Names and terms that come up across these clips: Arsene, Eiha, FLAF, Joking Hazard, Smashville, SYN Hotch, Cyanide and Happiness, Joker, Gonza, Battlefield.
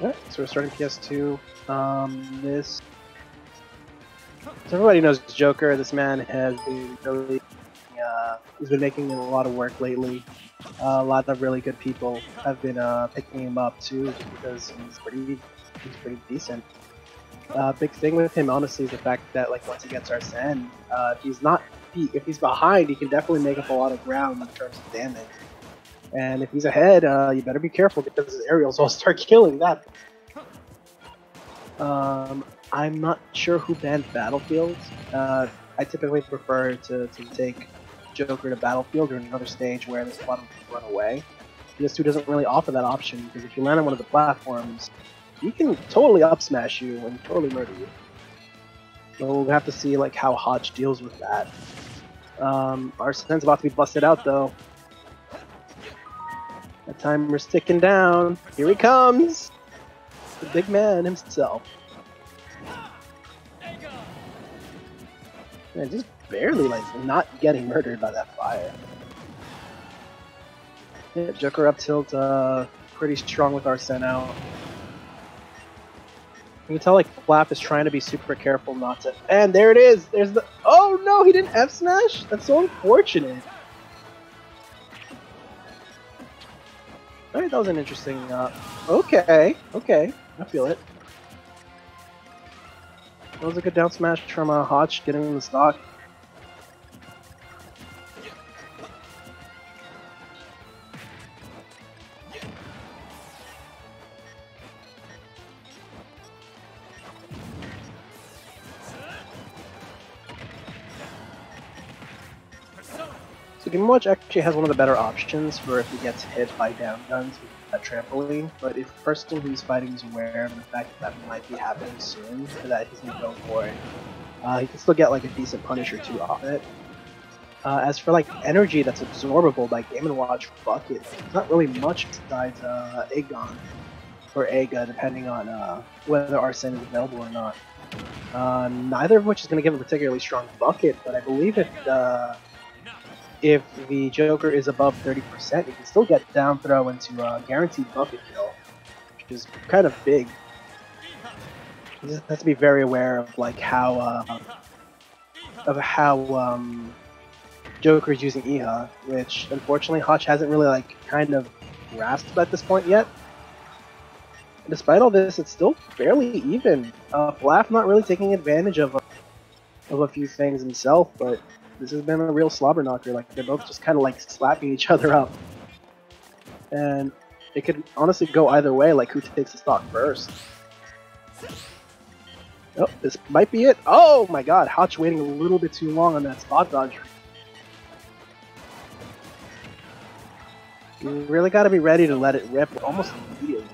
Alright, so we're starting PS2. This... So everybody knows Joker. This man has been really... he's been making a lot of work lately. A lot of really good people have been picking him up too, just because he's pretty decent. Big thing with him, honestly, is the fact that like once he gets Arsene, if he's behind, he can definitely make up a lot of ground in terms of damage. And if he's ahead, you better be careful because his aerials will start killing that. I'm not sure who banned Battlefield. I typically prefer to take Joker to Battlefield or another stage where this bottom can run away. PS2 doesn't really offer that option because if you land on one of the platforms, he can totally up smash you and totally murder you. So we'll have to see like how Hotch deals with that. Arsene's about to be busted out though. That timer's ticking down. Here he comes! The big man himself. Man, just barely like not getting murdered by that fire. Yeah, Joker up tilt pretty strong with Arsene out. You can tell like FLAF is trying to be super careful not to. And there it is! There's the— Oh no, he didn't F smash? That's so unfortunate. Alright, that was an interesting, okay, I feel it. That was a good down smash from Hotch, getting in the stock. So Game & Watch actually has one of the better options for if he gets hit by down guns with that trampoline, but if the person who's fighting is aware of the fact that that might be happening soon, so that he's gonna go for it, he can still get like a decent punish or two off it. As for like energy that's absorbable by Game & Watch bucket, there's not really much besides Aegon or Eiha, depending on whether Arsene is available or not. Neither of which is gonna give a particularly strong bucket, but I believe if the Joker is above 30%, you can still get down throw into a guaranteed bucket kill, which is kind of big. You just have to be very aware of like how Joker is using Eiha, which unfortunately Hotch hasn't really like kind of grasped at this point yet. And despite all this, it's still fairly even. FLAF not really taking advantage of a few things himself, but this has been a real slobber knocker. Like they're both just kind of like slapping each other up, and it could honestly go either way. Like who takes the stock first? Oh, this might be it. Oh my God, Hotch waiting a little bit too long on that spot dodge. You really got to be ready to let it rip almost immediately.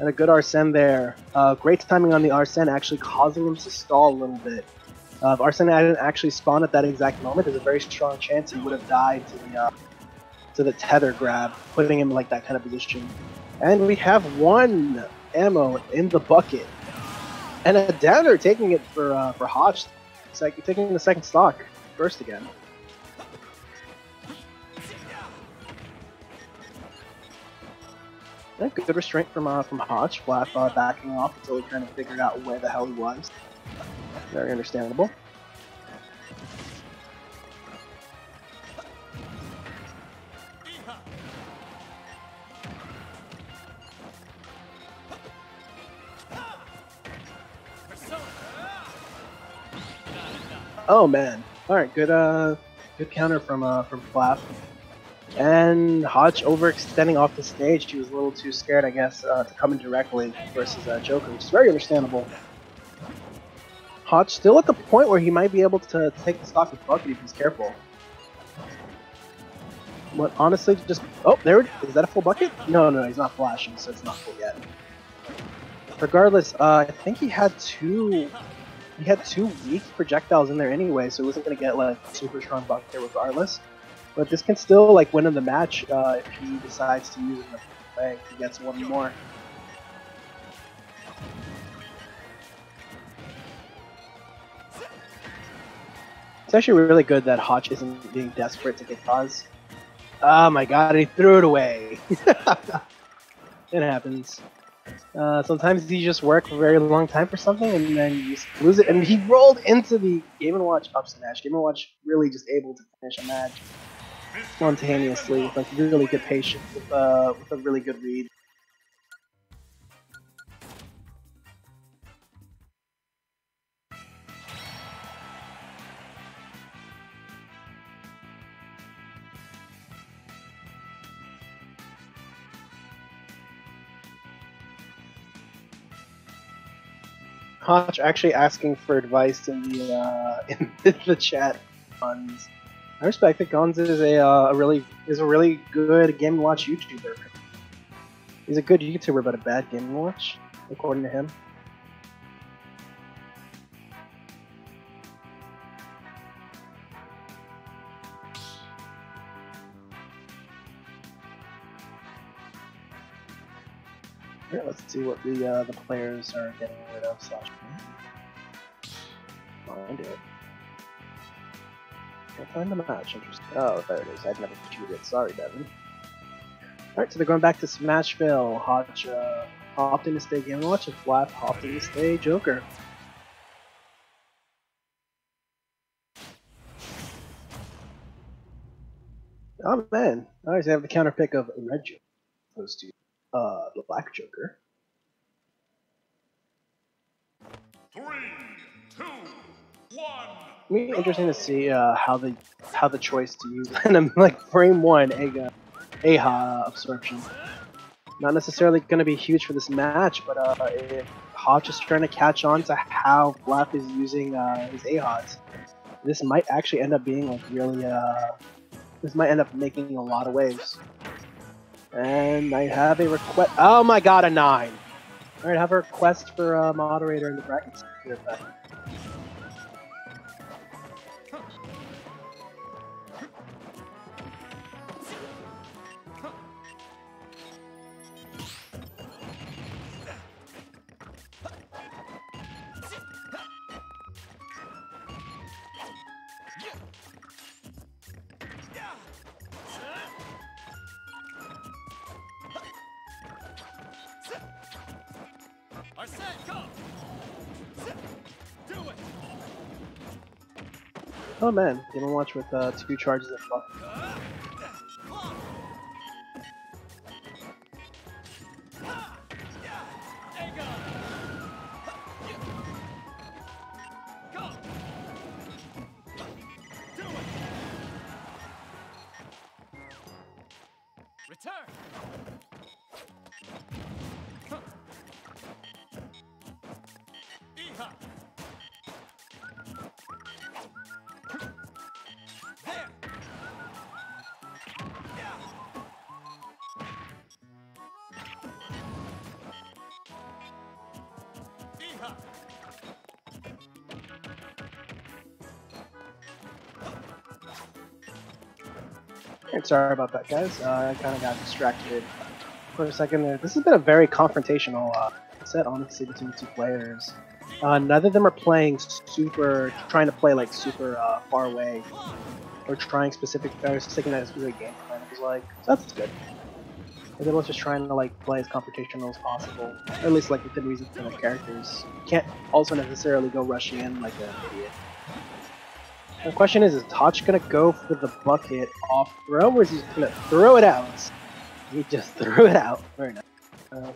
And a good Arsene there. Great timing on the Arsene, actually causing him to stall a little bit. If Arsene hadn't actually spawned at that exact moment, there's a very strong chance he would have died to the tether grab, putting him in like that kind of position. And we have one ammo in the bucket, and a downer taking it for Hotch. It's like taking the second stock first again. Yeah, good restraint from Hotch. FLAF backing off until he kind of figured out where the hell he was. Very understandable. Oh man! All right, good counter from FLAF. And Hotch overextending off the stage. She was a little too scared, I guess, to come in directly versus Joker, which is very understandable. Hotch still at the point where he might be able to take the stock with bucket if he's careful. But honestly, just— oh, there it is. Is that a full bucket? No, he's not flashing, so it's not full yet. Regardless, I think he had two weak projectiles in there anyway, so he wasn't gonna get like super strong bucket there regardless. But this can still like win in the match if he decides to use it in the way. He gets one more. It's actually really good that Hotch isn't being desperate to get cause. Oh my God, he threw it away. It happens. Sometimes you just work for a very long time for something and then you just lose it. And he rolled into the Game & Watch up smash. Game & Watch really just able to finish a match spontaneously with like really good patience, with a really good read. Hotch actually asking for advice in the chat. Gonza, I respect that. Gonza is a really good Game & Watch YouTuber. He's a good YouTuber, but a bad Game & Watch, according to him. Here, let's see what the players are getting rid of. Find it. Can't find the match. Interesting. Oh, there it is. I've never viewed it. Sorry, Devin. All right, so they're going back to Smashville. Hotch hopped in to stay Game & Watch, and FLAF hopped in to stay Joker. Oh man! All right, so I have the counter pick of Red Joker, opposed to the Black Joker. 3, 2, 1. It'd be interesting to see how the choice to use Venom, like frame one, Eiha absorption. Not necessarily going to be huge for this match, but if Hotch is trying to catch on to how FLAF is using his Eihas, this might actually end up being like really this might end up making a lot of waves. And I have a request. Oh my god, a 9! Alright, I have a request for a moderator in the brackets. Arsene, go! Do it! Oh man, Game & Watch with 2 charges of luck. Sorry about that, guys. I kind of got distracted for a second there. This has been a very confrontational set, honestly, between the two players. Neither of them are trying to play like super far away, or sticking at a specific game plan. It was like, that's good. Everyone's just trying to like play as confrontational as possible, or at least like within reason for their characters. You can't also necessarily go rushing in like an idiot. The question is Hotch gonna go for the bucket off throw, or is he gonna throw it out? He just threw it out. Very nice.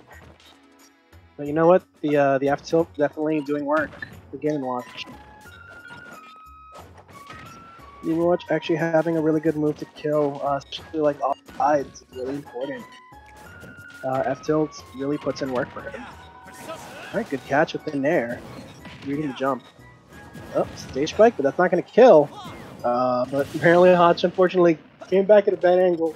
But you know what? The F tilt definitely doing work for Game & Watch. Game & Watch actually having a really good move to kill, especially like off sides, is really important. F tilt really puts in work for him. Alright, good catch up in there. Reading the jump. Oh, stage spike, but that's not going to kill. But apparently Hotch, unfortunately, came back at a bad angle.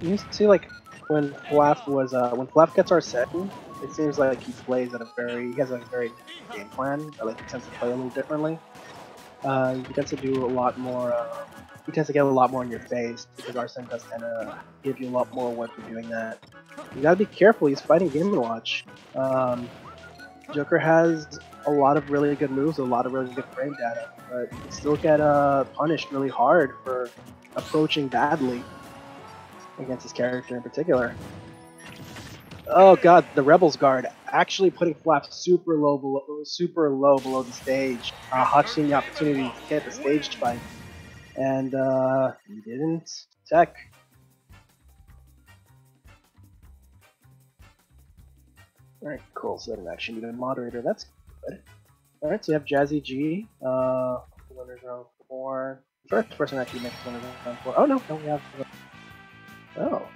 You see, like, when FLAF gets Arsene, it seems like he plays at he has a very different game plan. Or, like, he tends to play a little differently. He tends to do a lot more, he tends to get a lot more in your face, because Arsene does kind of give you a lot more work for doing that. You gotta be careful, he's fighting Game & Watch. Joker has a lot of really good moves, a lot of really good frame data, but you still get punished really hard for approaching badly against his character in particular. Oh god, the Rebels guard actually putting FLAF super low below the stage. Hotch seen the opportunity to get the stage spike, and he didn't tech. Alright, cool, so they actually need a moderator, that's good. Alright, so you have Jazzy G, winners round 4. First person actually makes winners round 4. Oh no, we have... Oh.